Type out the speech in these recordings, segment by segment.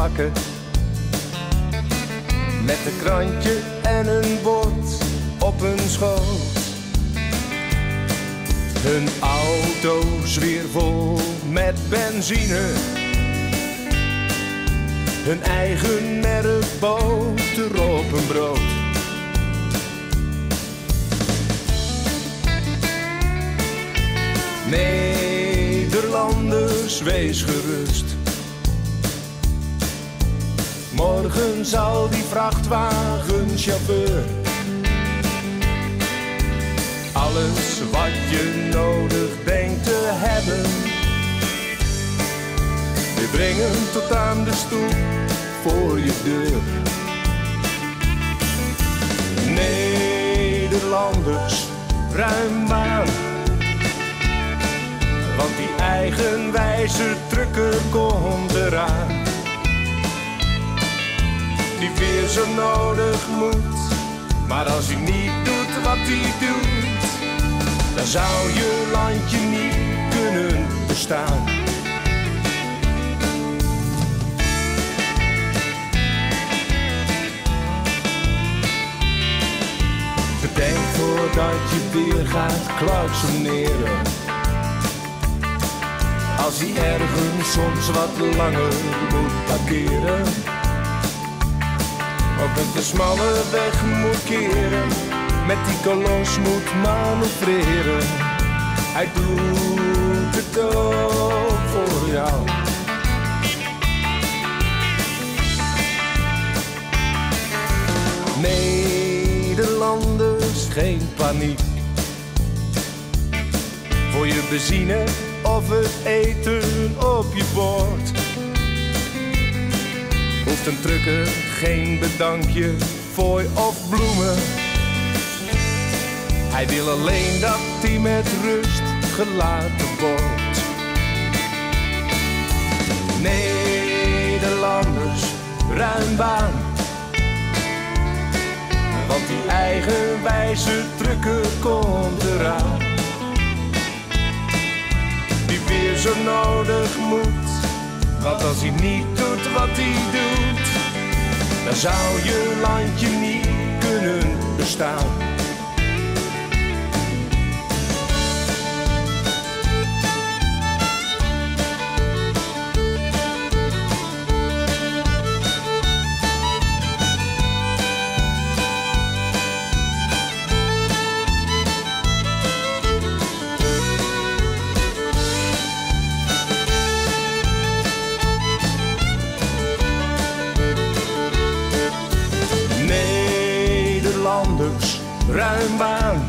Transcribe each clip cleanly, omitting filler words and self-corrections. bakken. Met een krantje en een bord op hun schoot. Hun auto's weer vol met benzine. Hun eigen merk boter op hun brood. Nederlanders, wees gerust. Morgen zal die vrachtwagenchauffeur alles wat je nodig denkt te hebben weer brengen tot aan de stoep voor je deur. Nederlanders, ruim baan. Want die eigenwijze trucker komt eraan, die weer zo nodig moet. Maar als hij niet doet wat hij doet, dan zou je landje niet kunnen bestaan. Bedenk voordat je weer gaat klausoneren. Als hij ergens soms wat langer moet parkeren, of met de smalle weg moet keren, met die kolos moet manoeuvreren. Hij doet het ook voor jou. Nederlanders, geen paniek. Voor je benzine of het eten op je bord hoeft een trucker geen bedankje, fooi of bloemen. Hij wil alleen dat hij met rust gelaten wordt. Nederlanders, ruim baan. Want die eigenwijze trucker komt eraan, weer zo nodig moet. Want als hij niet doet wat hij doet, dan zou je landje niet kunnen bestaan. Ruim baan,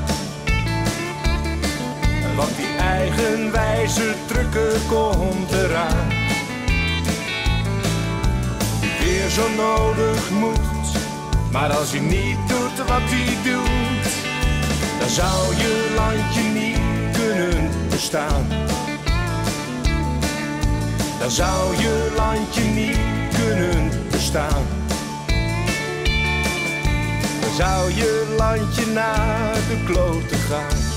want die eigenwijze trucker komt eraan, die weer zo nodig moet. Maar als hij niet doet wat hij doet, dan zou je landje niet kunnen bestaan. Dan zou je landje niet kunnen bestaan. Zou je landje naar de klote gaan?